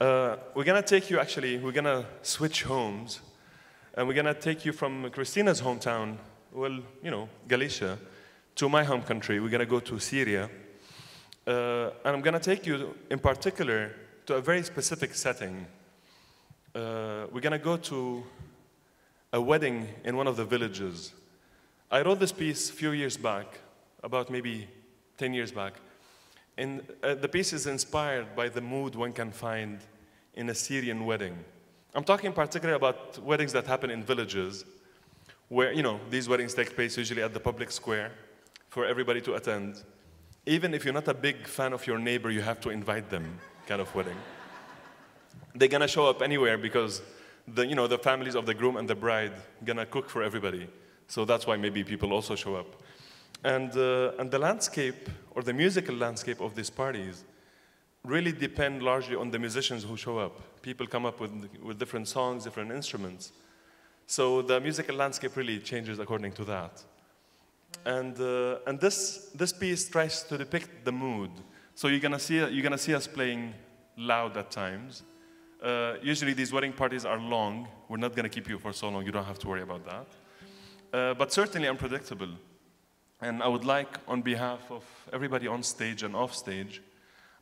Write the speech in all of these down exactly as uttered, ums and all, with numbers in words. Uh, we're going to take you, actually, we're going to switch homes. And we're going to take you from Christina's hometown, well, you know, Galicia, to my home country. We're going to go to Syria. Uh, and I'm going to take you, in particular, to a very specific setting. Uh, we're going to go to a wedding in one of the villages. I wrote this piece a few years back, about maybe ten years back. And uh, the piece is inspired by the mood one can find in a Syrian wedding. I'm talking particularly about weddings that happen in villages, where, you know, these weddings take place usually at the public square for everybody to attend. Even if you're not a big fan of your neighbor, you have to invite them kind of wedding. They're going to show up anywhere because the, you know, the families of the groom and the bride are going to cook for everybody. So that's why maybe people also show up. And, uh, and the landscape, or the musical landscape of these parties, really depend largely on the musicians who show up. People come up with, with different songs, different instruments. So the musical landscape really changes according to that. And, uh, and this, this piece tries to depict the mood. So you're gonna see, you're gonna see us playing loud at times. Uh, usually these wedding parties are long. We're not gonna keep you for so long. You don't have to worry about that. Uh, but certainly unpredictable. And I would like, on behalf of everybody on stage and off stage,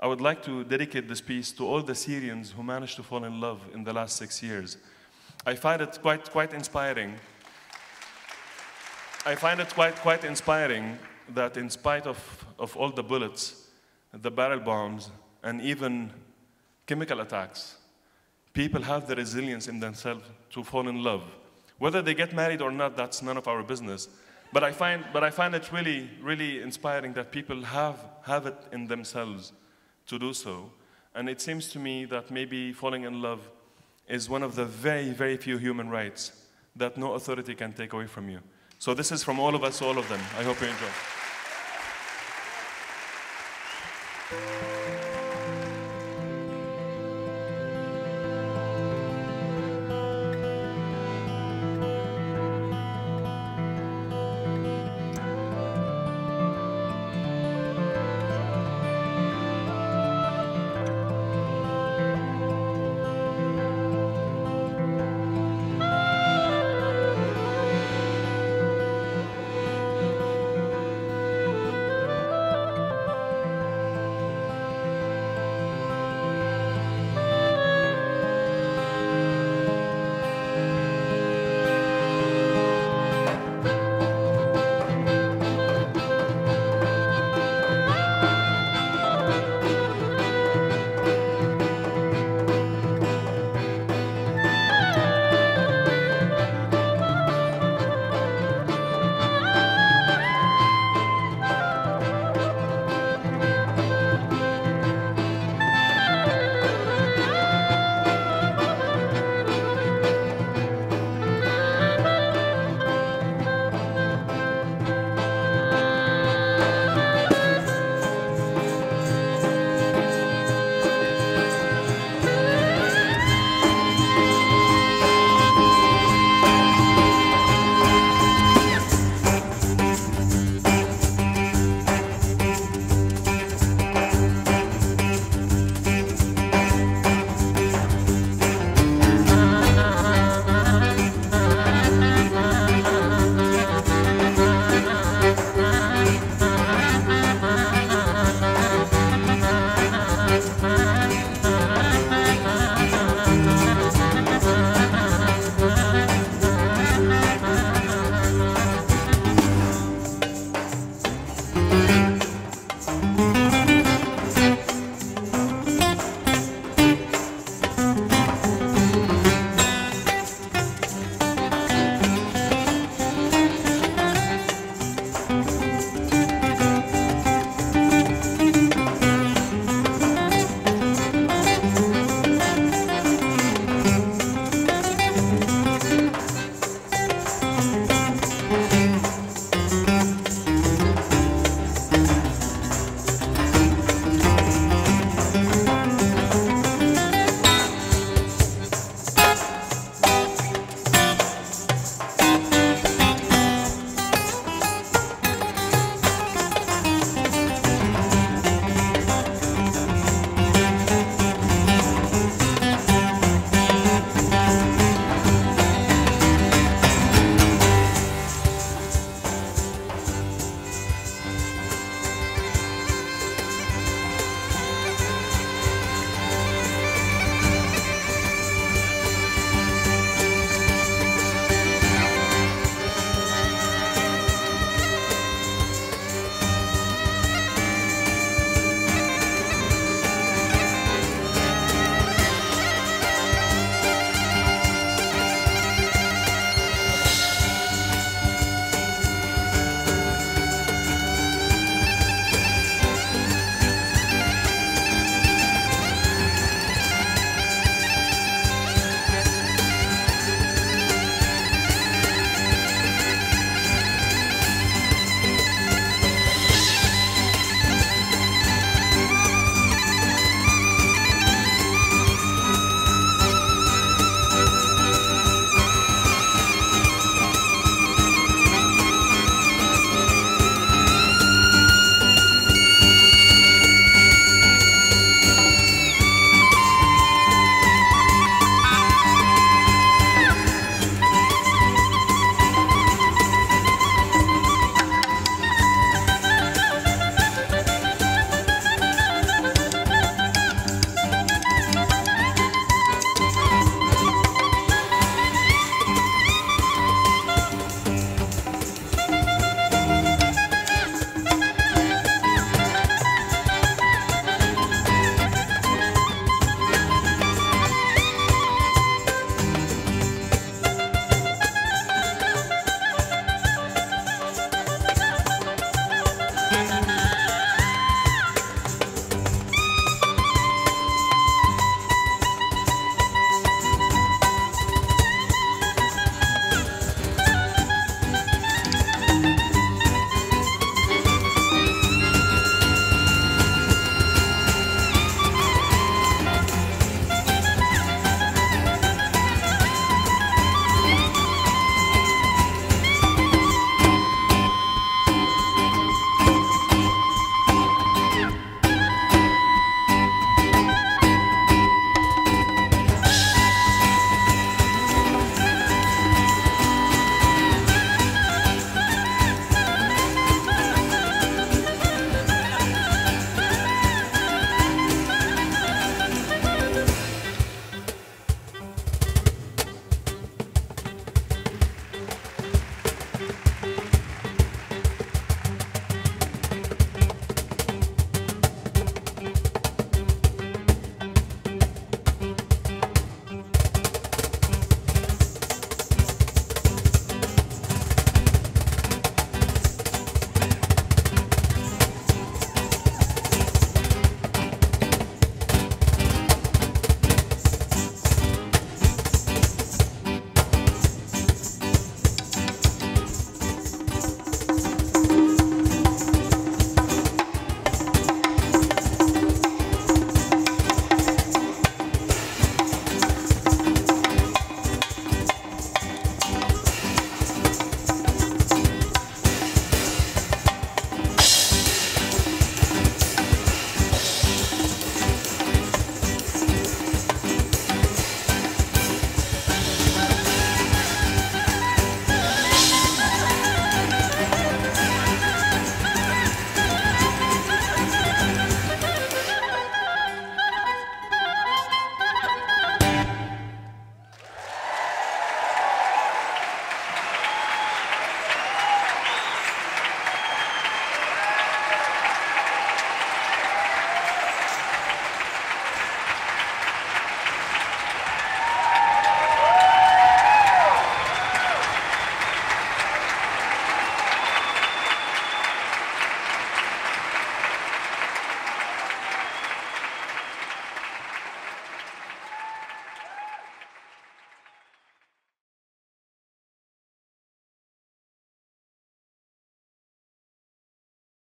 I would like to dedicate this piece to all the Syrians who managed to fall in love in the last six years. I find it quite, quite inspiring. I find it quite, quite inspiring that in spite of, of all the bullets, the barrel bombs, and even chemical attacks, people have the resilience in themselves to fall in love. Whether they get married or not, that's none of our business. But I find, but I find it really, really inspiring that people have, have it in themselves to do so. And it seems to me that maybe falling in love is one of the very, very few human rights that no authority can take away from you. So this is from all of us, all of them. I hope you enjoy.